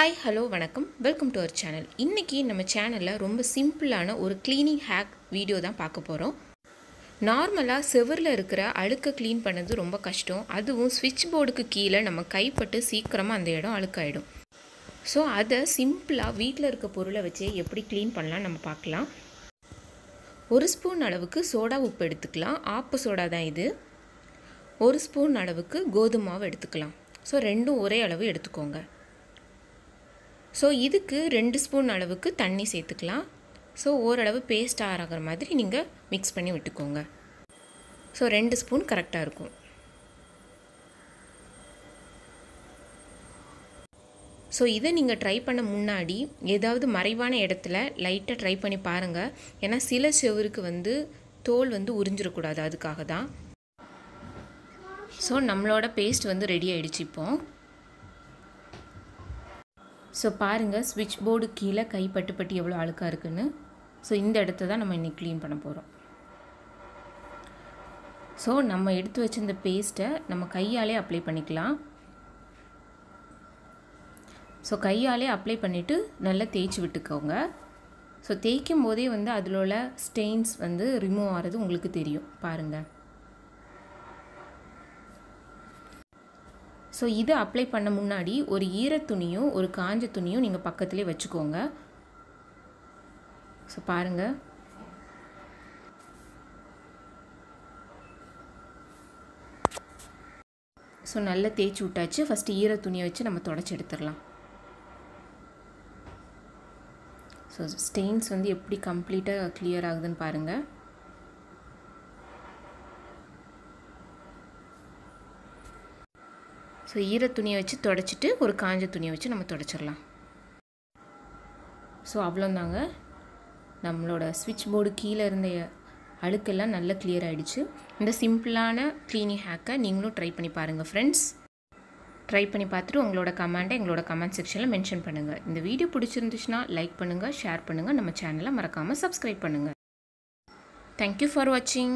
हाय hello वणक्कम welcome to our channel इन्नैक्कु नम्म चैनल रोम्ब सिंपलान ओरु क्लीनिंग हैक वीडियो दान पाक्क पोरोम। நார்மலா செவர்ல இருக்கிற அழுக்க க்ளீன் பண்ணது ரொம்ப கஷ்டம், அதுவும் ஸ்விட்ச் போர்டுக்கு கீழே நம்ம கைப்பட்டு சீக்கிரமா அந்த இடம் அழுக்காயிடும்। ஸோ அதை சிம்பிளாக வீட்டில் இருக்க பொருளை வச்சு எப்படி க்ளீன் பண்ணலாம் நம்ம பார்க்கலாம்। ஒரு ஸ்பூன் அளவுக்கு சோடா உப்பு எடுத்துக்கலாம், ஆப்பு சோடா தான் இது। ஒரு ஸ்பூன் அளவுக்கு கோதுமை மாவு எடுத்துக்கலாம்। ஸோ ரெண்டும் ஒரே அளவு எடுத்துக்கோங்க। ஸோ இதுக்கு 2 ஸ்பூன் அளவுக்கு தண்ணி சேர்த்துக்கலாம்। सो ओरव पेस्ट आगे मादी नहीं मिक्स पड़ी विटको। सो 2 स्पून करेक्टा। सो नहीं ट्राई पड़ मुना एदाव मறைவான இடத்துல लाइटा ट्राई पड़ी पारें, ऐसा सिल सेवरुक्कु वंदु तोल वंदु उरिंजिरकूडादु, अदुक्काग दान। सो नम्मलोड पेस्ट वंदु रेडी आयिडुच्चु। इप्पो सो पारेंगा स्विच बोर्ड कीला कई पट्टी पट्टी एव्वलो अळुक्का इरुक्कुन्नु। सो इंद इडत्तै तान नम्म इन्नैक्कु क्लीन पण्ण पोरोम। सो नम्म एडुत्तु वच्च इंद पेस्टा नम्म कैयाले अप्लै पण्णिक्कलाम। सो कैयाले अप्लै पण्णिट्टु नल्ला தேய்ச்சு விட்டுக்கோங்க। सो தேய்க்கும் போதே வந்து அதுல உள்ள ஸ்டெயின்ஸ் வந்து ரிமூவ் ஆறது உங்களுக்கு தெரியும், பாருங்க। सो इदु अप्लै पण्ण मुन्नाडी ओरु ईर तुणियो ओरु कांज तुणियो नींगा पक्कत्तुलये वेच्चुकोंग। सो पारुंगा। सो नल्ला தேய்ச்சு விட்டாச்சு। फर्स्ट ईर तुणिय वेच्चु नम्म तुडैच्चु एडुत्तरलाम। सो स्टेन्स वंदु एप्पडी कंप्लीटा क्लियर आगुदुन्नु पारुंगा। सो ईर तुणिय वच्चु तुडैच्चिट्टु ओरु कांज तुणिय वच्चु नम्म तुडैच्चिरलाम। सो अव्वलवुदांग, नम्मलोड स्विच बोर्ड कीला इरुंदा अळुक्केल्लाम नल्ला क्लियर आयिडुच्चु। इंदा सिंपलान क्लीनिंग हैक्क नींगलुम ट्राई पण्णि पारुंगा फ्रेंड्स। ट्राई पण्णि पात्तुट्टु उंगलोड कमेंट एंगलोड कमेंट सेक्शनला मेंशन पण्णुंगा। इंदा वीडियो पिडिच्चिरुंदुच्चुना लाइक पण्णुंगा, शेयर पण्णुंगा, नम्म चैनल मरक्काम सब्सक्राइब पण्णुंगा। Thank you for watching.